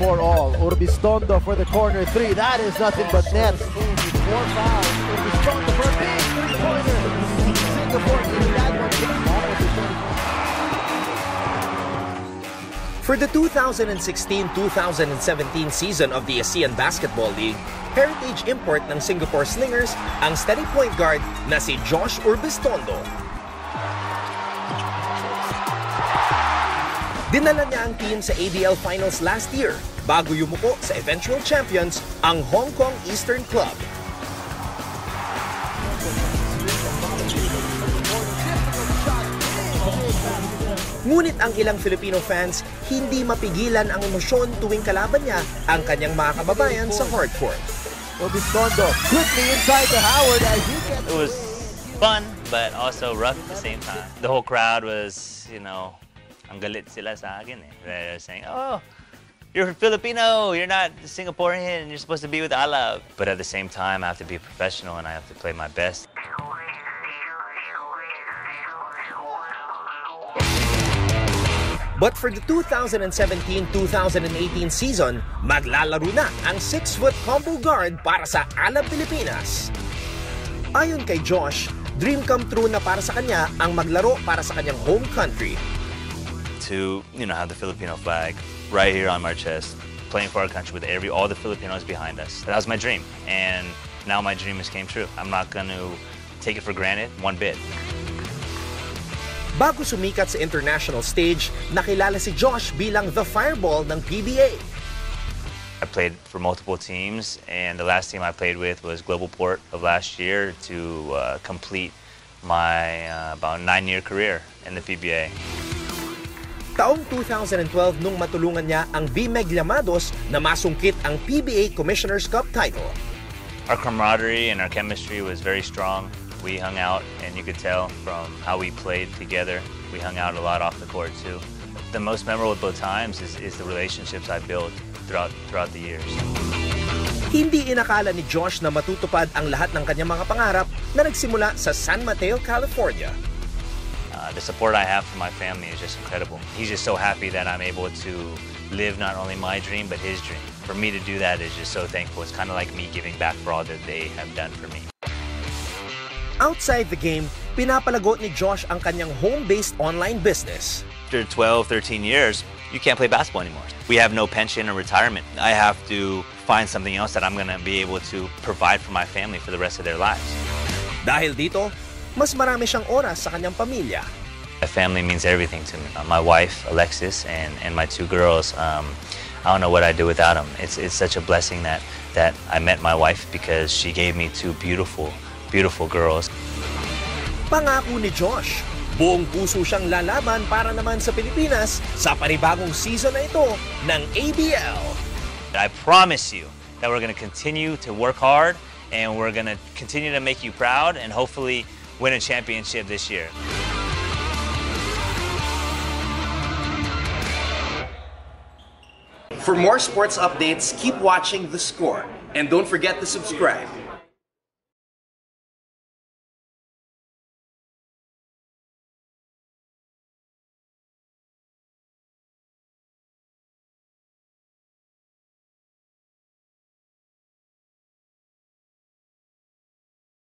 for all. Urbiztondo for the corner three. That is nothing but net. Four fouls. Urbiztondo for a big three-pointer. Singapore in that one. For the 2016-2017 season of the ASEAN Basketball League, Heritage Import ng Singapore Slingers ang steady point guard na si Josh Urbiztondo. Dinala niya ang team sa ABL Finals last year bago yumuko sa eventual champions ang Hong Kong Eastern Club. Ngunit ang ilang Filipino fans hindi mapigilan ang emosyon tuwing kalaban niya ang kanyang mga kababayan sa hardcourt. Urbiztondo quickly inside to Howard as he gets... It was fun but also rough at the same time. The whole crowd was, you know, ang galit sila sa akin eh. They're saying, oh, you're Filipino, you're not Singaporean, you're supposed to be with Alab. But at the same time, I have to be professional and I have to play my best. But for the 2017-2018 season, maglalaro na ang 6-foot combo guard para sa Alab Pilipinas. Ayon kay Josh, dream come true na para sa kanya ang maglaro para sa kanyang home country. To, you know, have the Filipino flag right here on my chest, playing for our country with all the Filipinos behind us. That was my dream, and now my dream has came true. I'm not going to take it for granted one bit. Bago sumikat sa international stage, nakilala si Josh bilang the Fireball ng PBA. I played for multiple teams, and the last team I played with was Global Port of last year to complete my about 9-year career in the PBA. Taong 2012 nung matulungan niya ang V. Meg Llamados na masungkit ang PBA Commissioner's Cup title. Our camaraderie and our chemistry was very strong. We hung out, and you could tell from how we played together. We hung out a lot off the court too. The most memorable times is the relationships I built throughout the years. Hindi inakala ni Josh na matutupad ang lahat ng kanyang mga pangarap na nagsimula sa San Mateo, California. The support I have from my family is just incredible. He's just so happy that I'm able to live not only my dream, but his dream. For me to do that is just so thankful. It's kind of like me giving back for all that they have done for me. Outside the game, pinapalagot ni Josh ang kanyang home-based online business. After 12, 13 years, you can't play basketball anymore. We have no pension or retirement. I have to find something else that I'm going to be able to provide for my family for the rest of their lives. Dahil dito, mas marami siyang oras sa kanyang pamilya. My family means everything to me. My wife, Alexis, and my two girls. I don't know what I'd do without them. It's such a blessing that I met my wife because she gave me two beautiful girls. Pangako ni Josh, buong puso siyang lalaban para naman sa Pilipinas sa panibagong season na ito ng ABL. I promise you that we're going to continue to work hard and we're going to continue to make you proud and hopefully win a championship this year. For more sports updates, keep watching The Score. And don't forget to subscribe.